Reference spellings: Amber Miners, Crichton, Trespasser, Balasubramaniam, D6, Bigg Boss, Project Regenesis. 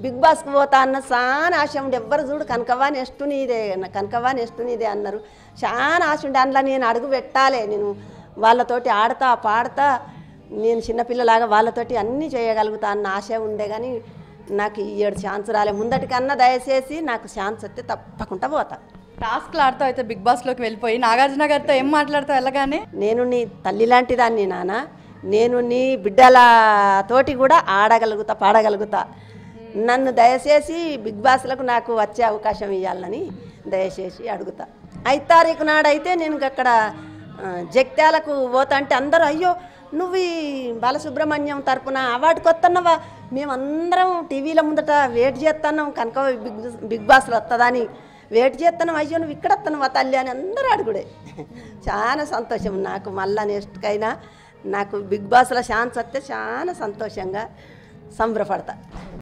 Bigg Boss Kumotana San Asham Deverzud, Kankavan Estuni, Kankavan Estuni, the Annaru Shan Ashundanlani and Argu Vetale, in Valatoti, Arta, Parta, Nin Shinapilla, Valatoti, and Nijagalgutan, Nasha, Undegani, Naki, your chance, Ralamunda, Kana, the Nak chance at Pakuntavota. Task Lartha at the Bigg Boss look will put in Agajnagar, the Matler, the Lagane, Nenuni, Talilantidan, Nana, Nenuni, Bidala, Toti Guda, Adagalguta, Padagalguta. None Dayasesi, Bigg Boss Lakunaku, Vacha, Ukashami Yalani, Dayasesi, Arguta. Aitarikuna, I then in Kakada, Jektalaku, Votan Tandarayo, Nuvi, Balasubramaniam, Tarpuna, Avad Kotanava, Mimandram, TV Lamundata, Vedjetanam, Kanko, Bigg Boss Ratadani, Vedjetan, Vajon, Vikratan, Vatalian, and Radgude. Chana Santosham Naku, Malan Estkaina, Naku, Bigg Boss Lashan, Satashana, Santoshanga, Sambrafarta.